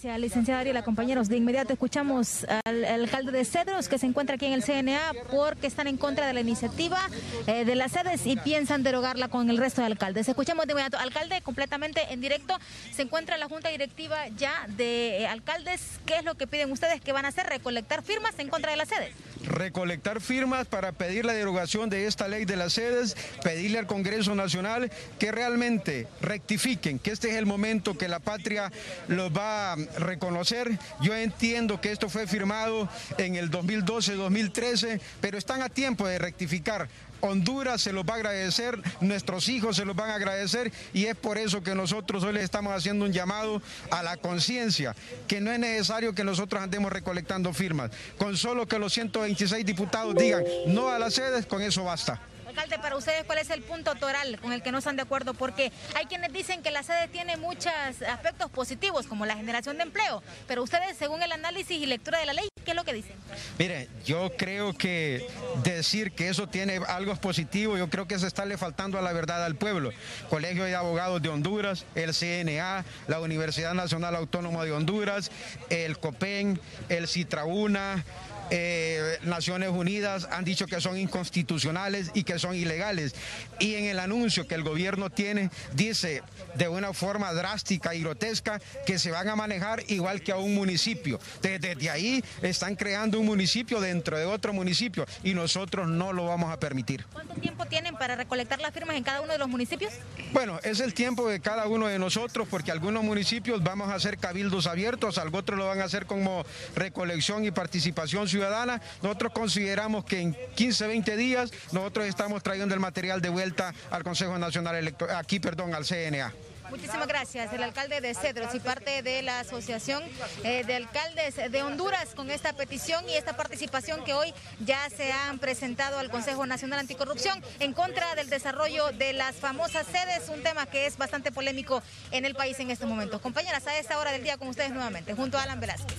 Gracias, licenciada Ariela. Compañeros, de inmediato escuchamos al alcalde de Cedros, que se encuentra aquí en el CNA porque están en contra de la iniciativa de las sedes y piensan derogarla con el resto de alcaldes. Escuchemos de inmediato. Alcalde, completamente en directo, se encuentra la Junta Directiva ya de alcaldes. ¿Qué es lo que piden ustedes que van a hacer? ¿Recolectar firmas en contra de las sedes? Recolectar firmas para pedir la derogación de esta ley de las sedes, pedirle al Congreso Nacional que realmente rectifiquen, que este es el momento que la patria los va a reconocer. Yo entiendo que esto fue firmado en el 2012, 2013, pero están a tiempo de rectificar. Honduras se los va a agradecer, nuestros hijos se los van a agradecer, y es por eso que nosotros hoy les estamos haciendo un llamado a la conciencia, que no es necesario que nosotros andemos recolectando firmas. Con solo que los 126 diputados digan no a las sedes, con eso basta. Alcalde, para ustedes, ¿cuál es el punto toral con el que no están de acuerdo? Porque hay quienes dicen que la sede tiene muchos aspectos positivos, como la generación de empleo, pero ustedes, según el análisis y lectura de la ley, ¿qué es lo que dicen? Mire, yo creo que decir que eso tiene algo positivo, yo creo que es estarle faltando a la verdad al pueblo. Colegio de Abogados de Honduras, el CNA, la Universidad Nacional Autónoma de Honduras, el COPEN, el CITRAUNA, Naciones Unidas han dicho que son inconstitucionales y que son ilegales, y en el anuncio que el gobierno tiene dice de una forma drástica y grotesca que se van a manejar igual que a un municipio. Desde ahí están creando un municipio dentro de otro municipio y nosotros no lo vamos a permitir. ¿Cuánto tiempo tienen para recolectar las firmas en cada uno de los municipios? Bueno, es el tiempo de cada uno de nosotros, porque algunos municipios vamos a hacer cabildos abiertos, algo otro lo van a hacer como recolección y participación ciudadana. Nosotros consideramos que en 15, 20 días nosotros estamos trayendo el material de vuelta al Consejo Nacional Electoral, aquí, perdón, al CNA. Muchísimas gracias, el alcalde de Cedros y parte de la Asociación de Alcaldes de Honduras con esta petición y esta participación que hoy ya se han presentado al Consejo Nacional Anticorrupción en contra del desarrollo de las famosas sedes, un tema que es bastante polémico en el país en este momento. Compañeras, a esta hora del día con ustedes nuevamente, junto a Alan Velásquez.